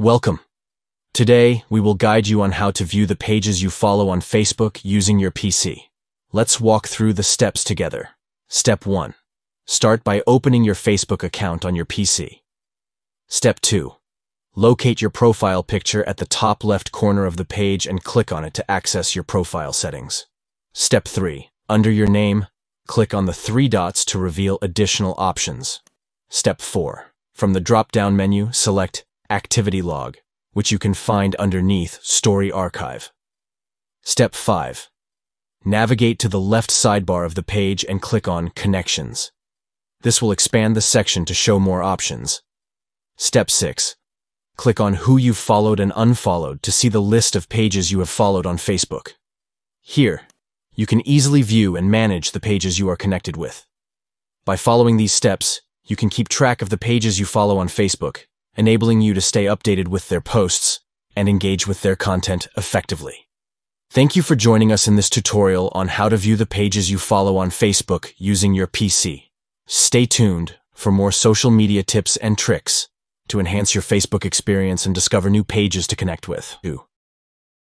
Welcome. Today, we will guide you on how to view the pages you follow on Facebook using your PC. Let's walk through the steps together. Step 1. Start by opening your Facebook account on your PC. Step 2. Locate your profile picture at the top left corner of the page and click on it to access your profile settings. Step 3. Under your name, click on the three dots to reveal additional options. Step 4. From the drop-down menu, select Activity Log, which you can find underneath Story Archive. Step 5. Navigate to the left sidebar of the page and click on Connections. This will expand the section to show more options. Step 6. Click on Who You've Followed and Unfollowed to see the list of pages you have followed on Facebook. Here, you can easily view and manage the pages you are connected with. By following these steps, you can keep track of the pages you follow on Facebook, enabling you to stay updated with their posts and engage with their content effectively. Thank you for joining us in this tutorial on how to view the pages you follow on Facebook using your PC. Stay tuned for more social media tips and tricks to enhance your Facebook experience and discover new pages to connect with.